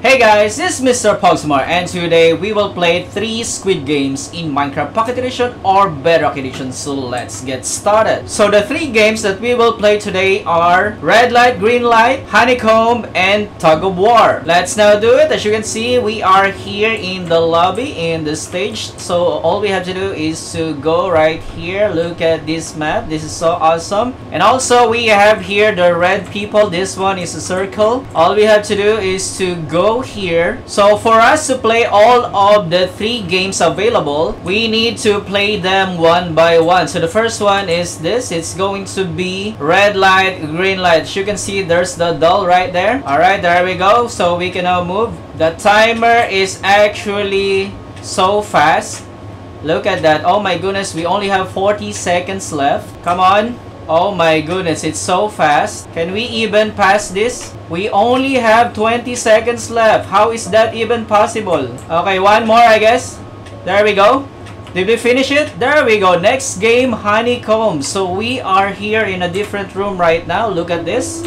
Hey guys, this is Mr. Pogsmar, and today we will play 3 Squid Games in Minecraft Pocket Edition or Bedrock Edition, so let's get started. So the 3 games that we will play today are Red Light, Green Light, Honeycomb, and Tug of War. Let's now do it. As you can see, we are here in the lobby, in the stage. So all we have to do is to go right here, look at this map. This is so awesome. And also we have here the red people. This one is a circle. All we have to do is to go here. So for us to play all of the 3 games available, we need to play them one by one. So the first one is this. It's going to be Red Light, Green Light. As you can see, there's the doll right there. All right, there we go. So we can now move. The timer is actually so fast. Look at that. Oh my goodness, we only have 40 seconds left. Come on. Oh my goodness, it's so fast. Can we even pass this? We only have 20 seconds left. How is that even possible? Okay, one more, I guess. There we go. Did we finish it? There we go. Next game, Honeycomb. So we are here in a different room right now. Look at this.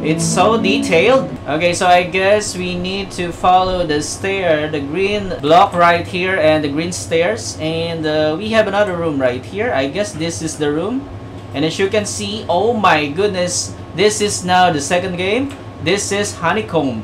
It's so detailed. Okay, so I guess we need to follow the stair, the green block right here and the green stairs. And we have another room right here. I guess this is the room. And as you can see, oh my goodness, this is now the second game. This is Honeycomb.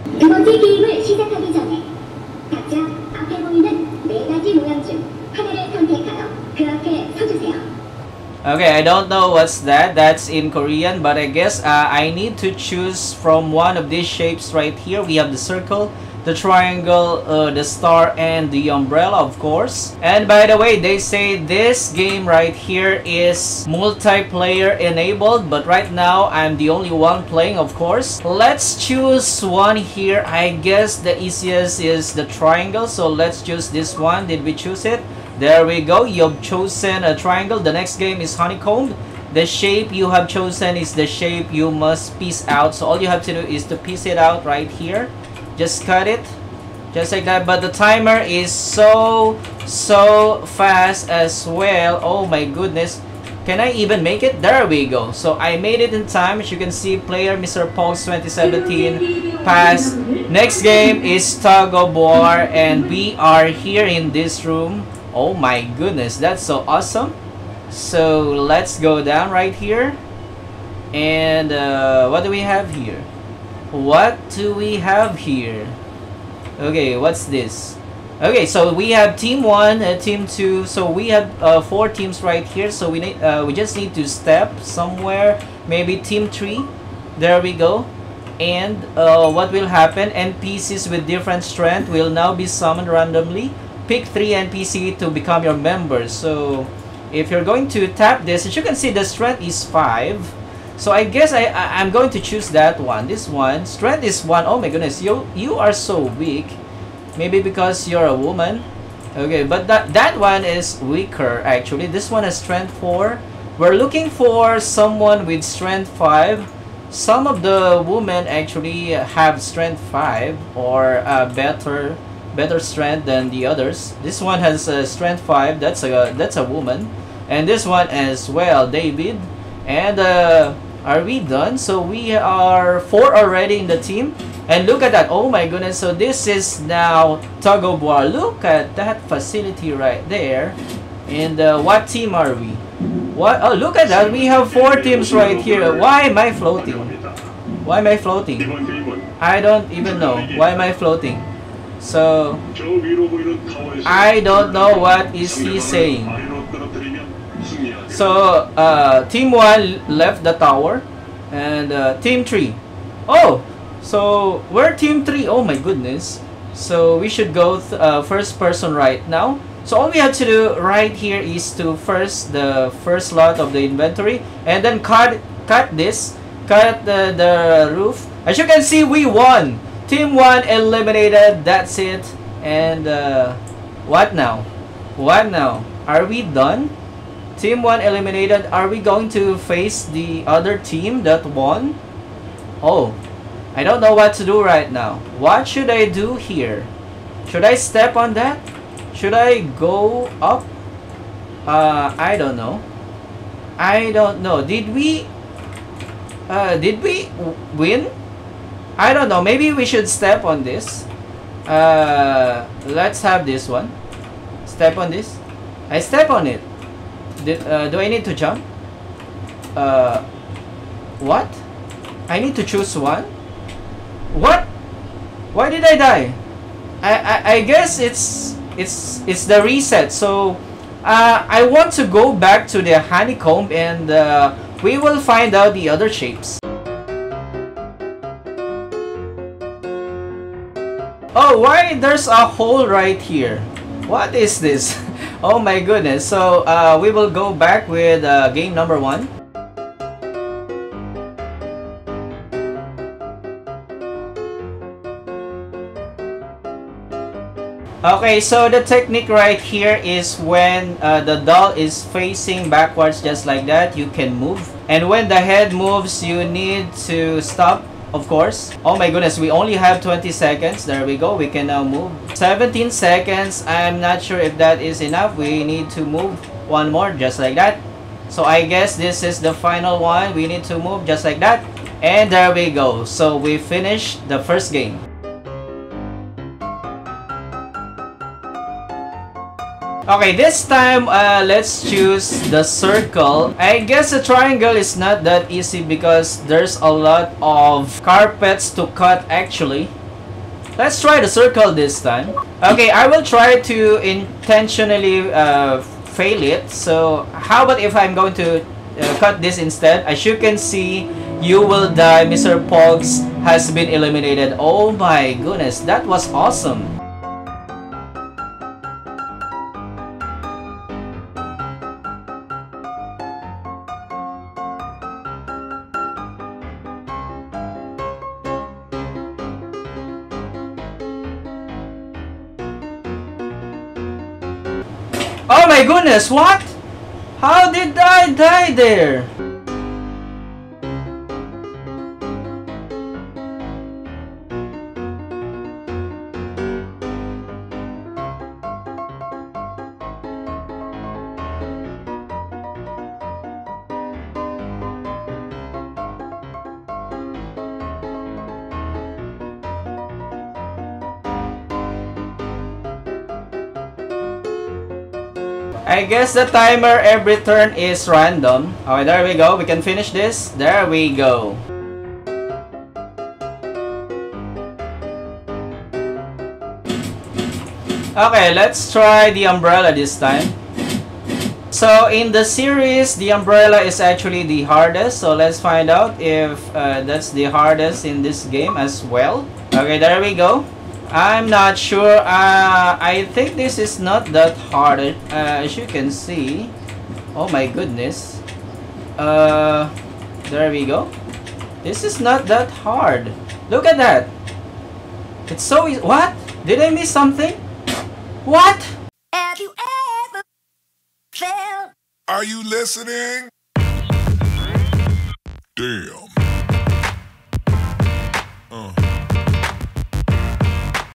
Okay, I don't know what's that. That's in Korean, but I guess I need to choose from one of these shapes right here. We have the circle, the triangle, the star, and the umbrella, of course. And by the way, they say this game right here is multiplayer enabled, but right now I'm the only one playing, of course. Let's choose one here. I guess the easiest is the triangle, so let's choose this one. Did we choose it? There we go. You've chosen a triangle. The next game is Honeycomb. The shape you have chosen is the shape you must piece out, so all you have to do is to piece it out right here. Just cut it, just like that. But the timer is so fast as well. Oh my goodness, can I even make it? There we go. So I made it in time. As you can see, player Mr. Pogs 2017 passed. Next game is Tug of War, and we are here in this room. Oh my goodness, that's so awesome. So let's go down right here. And what do we have here? What do we have here? Okay, what's this? Okay, so we have team 1 and team 2. So we have 4 teams right here. So we just need to step somewhere. Maybe team 3. There we go. And what will happen? NPCs with different strength will now be summoned randomly. Pick 3 NPC to become your members. So if you're going to tap this, as you can see, the strength is 5. So I guess I'm going to choose that one. This one, strength is 1. Oh my goodness, you are so weak. Maybe because you're a woman. Okay, but that one is weaker actually. This one has strength 4. We're looking for someone with strength 5. Some of the women actually have strength 5 or better strength than the others. This one has strength 5. That's a woman, and this one as well, David. And are we done? So we are 4 already in the team. And look at that. Oh my goodness. So this is now Tug of War. Look at that facility right there. And what team are we? What? Oh, look at that. We have 4 teams right here. Why am I floating? Why am I floating? I don't even know. Why am I floating? So I don't know what is he saying. So team 1 left the tower, and team 3. Oh, so we're team 3. Oh my goodness. So we should go first person right now. So all we have to do right here is to the first lot of the inventory, and then cut the roof. As you can see, we won. Team 1 eliminated. That's it. And what now? What now? Are we done? Team 1 eliminated. Are we going to face the other team that won? Oh, I don't know what to do right now. What should I do here? Should I step on that? Should I go up? I don't know. I don't know. Did we win? I don't know. Maybe we should step on this. Let's have this one. Step on this. I step on it. Do I need to jump? What? I need to choose one? What? Why did I die? I guess it's the reset. So I want to go back to the honeycomb and we will find out the other shapes. Oh, why there's a hole right here? What is this? Oh my goodness. So we will go back with game number 1. Okay, so the technique right here is when the doll is facing backwards just like that, you can move. And when the head moves, you need to stop, of course. Oh my goodness, we only have 20 seconds. There we go, we can now move. 17 seconds, I'm not sure if that is enough. We need to move one more just like that. So I guess this is the final one. We need to move just like that. And there we go. So we finished the first game. Okay, this time let's choose the circle. I guess a triangle is not that easy because there's a lot of carpets to cut actually. Let's try the circle this time. Okay, I will try to intentionally fail it. So how about if I'm going to cut this instead? As you can see, you will die. Mr. Pogs has been eliminated. Oh my goodness, that was awesome. Oh my goodness, what? How did I die there? I guess the timer every turn is random. Okay, there we go. We can finish this. There we go. Okay, let's try the umbrella this time. So in the series, the umbrella is actually the hardest. So let's find out if that's the hardest in this game as well. Okay, there we go. I'm not sure. I think this is not that hard. As you can see, oh my goodness. There we go. This is not that hard. Look at that. It's so easy. What? Did I miss something? What? Have you ever failed? Are you listening? Damn.